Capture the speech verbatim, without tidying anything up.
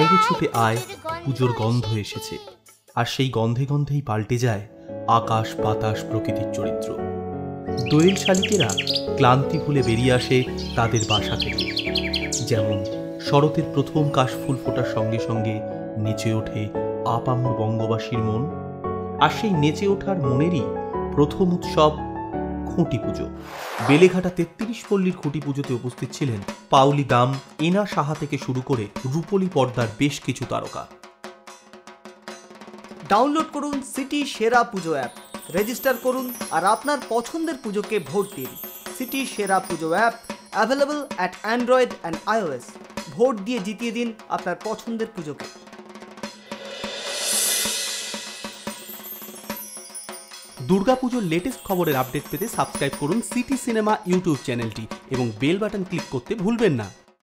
বাইরে ছুটে আয়, পুজোর গন্ধ এসেছে। আর সেই গন্ধে গন্ধেই পাল্টে যায় আকাশ বাতাস প্রকৃতির চরিত্র। দোয়েল শালিকেরা ক্লান্তি ভুলে বেরিয়ে আসে তাদের বাসা থেকে। যেমন শরতের প্রথম কাশফুল ফোটার সঙ্গে সঙ্গে নেচে ওঠে আপামর বঙ্গবাসীর মন। আর সেই নেচে ওঠার মনেরই প্রথম উৎসব খুঁটি পুজো। বেলেঘাটা তেত্রিশ পল্লীর খুঁটি পুজোতে উপস্থিত ছিলেন পাউলি দাম, এনা সাহা থেকে শুরু করে রূপলি পর্দার বেশ কিছু তারকা। ডাউনলোড করুন সিটি সেরা পুজো অ্যাপ, রেজিস্টার করুন আর আপনার পছন্দের পুজোকে ভোট দিন। সিটি সেরা পুজো app available at Android and iOS. ভোট দিয়ে জিতিয়ে দিন আপনার পছন্দের পুজোকে। দুর্গাপুজোর লেটেস্ট খবরের আপডেট পেতে সাবস্ক্রাইব করুন সিটি সিনেমা ইউটিউব চ্যানেলটি এবং বেল বাটন ক্লিক করতে ভুলবেন না।